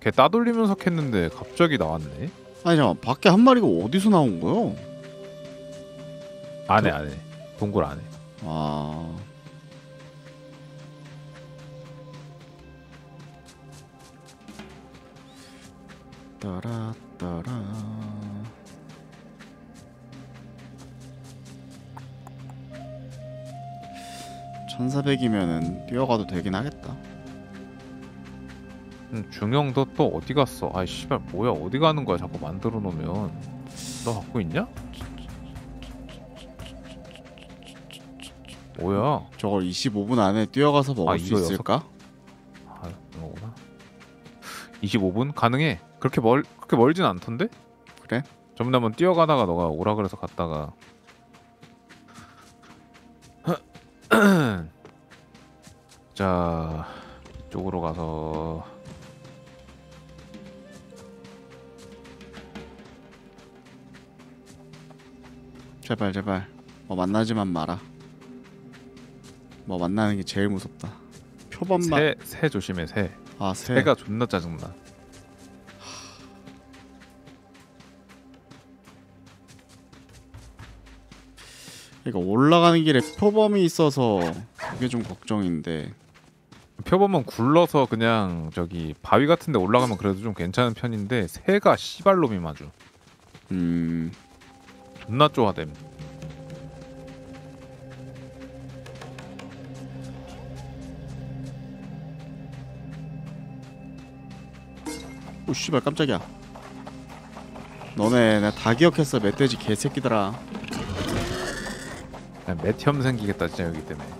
걔 따돌리면서 캤는데 갑자기 나왔네? 아니 잠깐 밖에 한 마리가 어디서 나온 거요? 안에 저... 안에 동굴 안에. 아. 따라 따라. 천사백이면은 뛰어가도 되긴 하겠다. 음, 중형도 또 어디 갔어? 아이 씨발 뭐야 어디 가는 거야 자꾸 만들어 놓으면. 너 갖고 있냐? 뭐야? 저걸 이십오 분 안에 뛰어가서 먹을 아, 수 있을까? 아 이거구나. 이십오 분 가능해. 그렇게 멀 그렇게 멀진 않던데? 그래? 전번에 한번 뛰어가다가 너가 오라 그래서 갔다가. 자 이쪽으로 가서 제발 제발 뭐 만나지만 마라. 뭐 만나는 게 제일 무섭다. 표범만 새, 새 조심해 새. 아 새. 새가 존나 짜증나. 그러니까 올라가는 길에 표범이 있어서 그게 좀 걱정인데. 표범은 굴러서 그냥 저기 바위 같은데 올라가면 그래도 좀 괜찮은 편인데 새가 씨발놈이 마주. 음. 존나 쪼아댐. 오 씨발 깜짝이야. 너네 나 다 기억했어 멧돼지 개새끼들아. 매티엄 생기겠다 진짜 여기 때문에.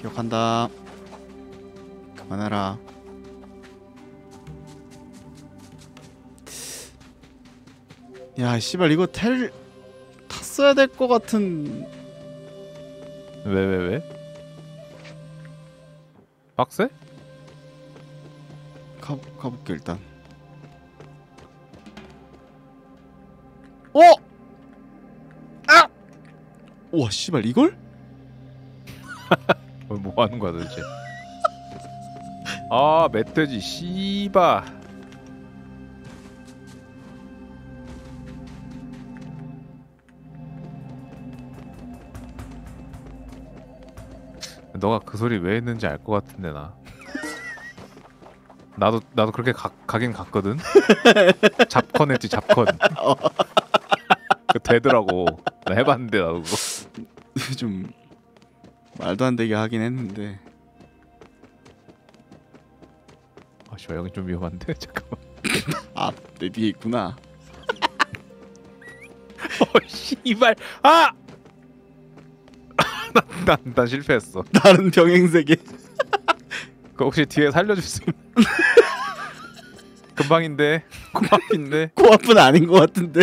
기억한다. 그만해라. 야 씨발 이거 텔 탔어야 될 것 같은. 왜왜 왜, 왜? 빡세? 가 가볼게 일단. 어! 우와 씨발 이걸? 뭐하는 거야 도대체. 아 멧돼지 씨바. 너가 그 소리 왜 했는지 알 것 같은데 나. 나도 나도 그렇게 가, 가긴 갔거든. 잡컨했지 잡컨. 되더라고. 나 해봤는데 나도 그거 좀 말도 안 되게 하긴 했는데. 아 씨발 여기 좀 위험한데 잠깐만. 아 내 뒤에 있구나. 어 씨발 아! 난, 난, 난 실패했어. 다른 병행세계. 그거 혹시 뒤에 살려줄 수 있나? 금방인데 코앞인데. 코앞은 아닌 것 같은데.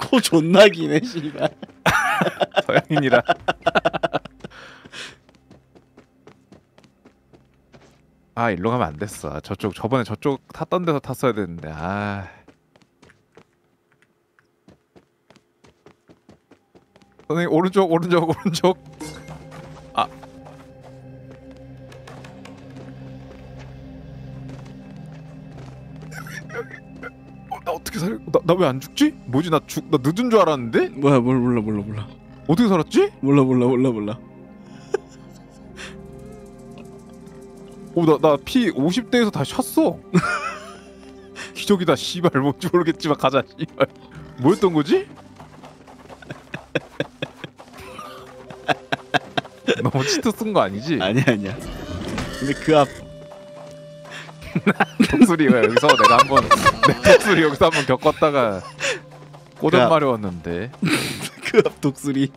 코 존나 기네 씨발. 서양인이라. 아 일로 가면 안 됐어. 저쪽 저번에 저쪽 탔던 데서 탔어야 되는데. 아. 선생님 오른쪽 오른쪽 오른쪽. 아. 나 어떻게 살? 나 나 왜 안 죽지? 뭐지 나 죽 나 늦은 줄 알았는데? 뭐야 몰라 몰라 몰라 몰라. 어떻게 살았지? 몰라 몰라 몰라 몰라. 오 나 나 피 오십 대에서 다 찼어. 기적이다 씨발. 뭔지 모르겠지만 가자 씨발. 뭐였던 거지? 너무 치트 쓴 거 아니지? 아니야 아니야. 근데 그 앞. 독수리가 여기서 내가 한번 내 독수리 여기서 한번 겪었다가 꼬전 마려웠는데. 그 앞 독수리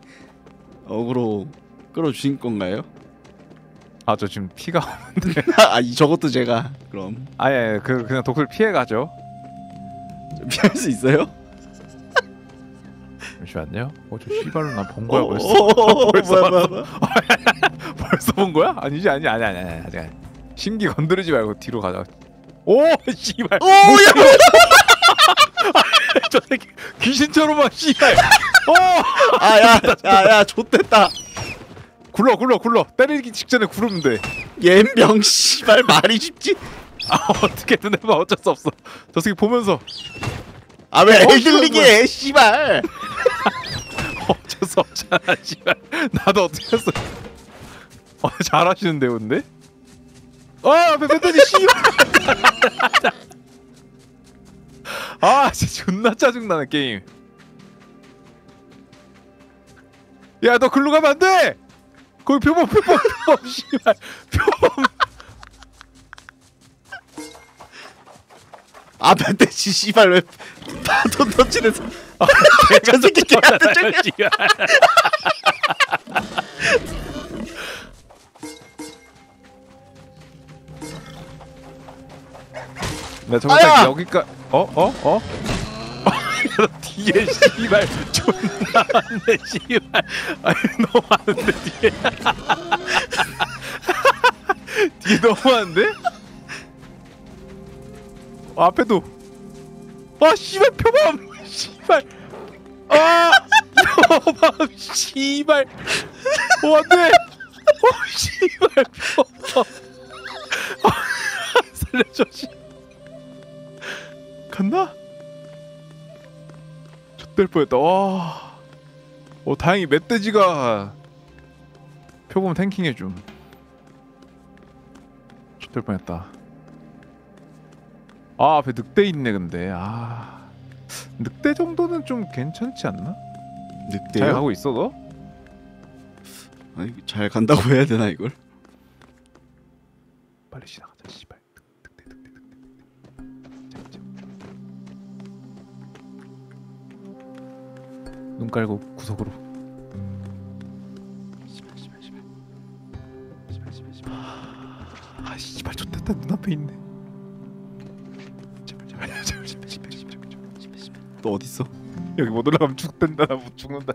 어그로 끌어주신 건가요? 아 저 지금 피가 오는데. 아 저것도 제가 그럼 아예 그 그냥 독수리 피해가죠. 피할 수 있어요? 잠시만요. 어 저 씨발로 난 본 거야 벌써. 벌써 봤어? 벌써 본 거야? 아니지 아니 아니 아니 아니 아직 아니. 심기 건드리지 말고 뒤로 가자. 오 씨발. 오야. 저 새끼 귀신처럼 막 씨발. 어! 아, 야, 야, 야, 좆됐다. 굴러, 굴러, 굴러. 때리기 직전에 구르면 돼. 옌병 씨발 말이 쉽지. 아, 어떻게든 해봐. 어쩔 수 없어. 저 새끼 보면서. 아, 왜 애들리게 씨발. 어쩔 수 없잖아, 씨발. 나도 어떻게 했어. 어, 잘하시는데, 근데? 아, 앞에 뺐더니 씨발. 아, 진짜 존나 짜증나는 게임. 야, 너 글로 가면 안 돼! 거기 표범, 표범, 표범, 씨발. 표범. 아, 반대지, 씨발, 왜. 돈 던지는. 아, 저 새끼 개한테 쫓겨. 나 정말 여기까지. 어? 어? 어? 너 뒤에 씨발 존나 많네 씨발. 아니 너무 많은데 뒤에. 뒤에 너무 많은데? 어, 앞에도. 아 씨발 표범 씨발. 아 표범 씨발. 어 안돼. 어 씨발 표범. 어, 살려줘 씨발. 갔나? 좆될 뻔했다. 와. 어 다행히 멧돼지가 표범 탱킹해 줌. 좆될 뻔했다. 아 앞에 늑대 있네 근데. 아 늑대 정도는 좀 괜찮지 않나? 늑대 잘 가고 있어 너? 아니 잘 간다고 해야 되나 이걸? 빨리 지나가자 씨발. 눈 깔고 구석으로. 씨발 씨발 씨발. 씨발 씨발 씨발. 아 씨발 좆됐다 눈앞에 있네. 제발 제발 제발 제발 씨발 씨발 씨발 씨발. 너 어디 있어? 여기 못 올라가면 죽된다. 나 못 죽는다.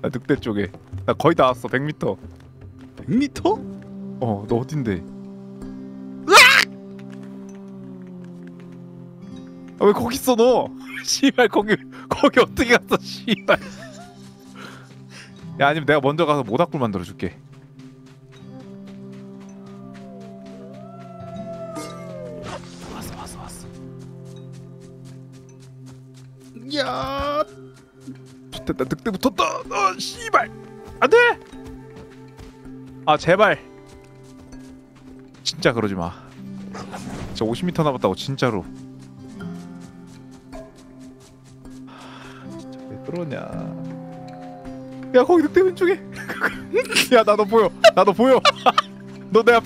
나 늑대 쪽에. 나 거의 다 왔어. 백 미터. 백 미터? 어, 너 어딘데? 아 왜 거기 있어 너? 씨발 거기 거기 어떻게 갔어 씨발. 야 아니면 내가 먼저 가서 모닥불 만들어 줄게. 왔어 왔어 왔어. 야 붙었다 늑대 붙었다. 어 씨발 안돼. 아 제발 진짜 그러지 마. 진짜 오십 미터 남았다고 진짜로. 그러냐? 야 거기 늑대 왼쪽에. 야 나도 보여. 나도 보여. 너 내 앞에.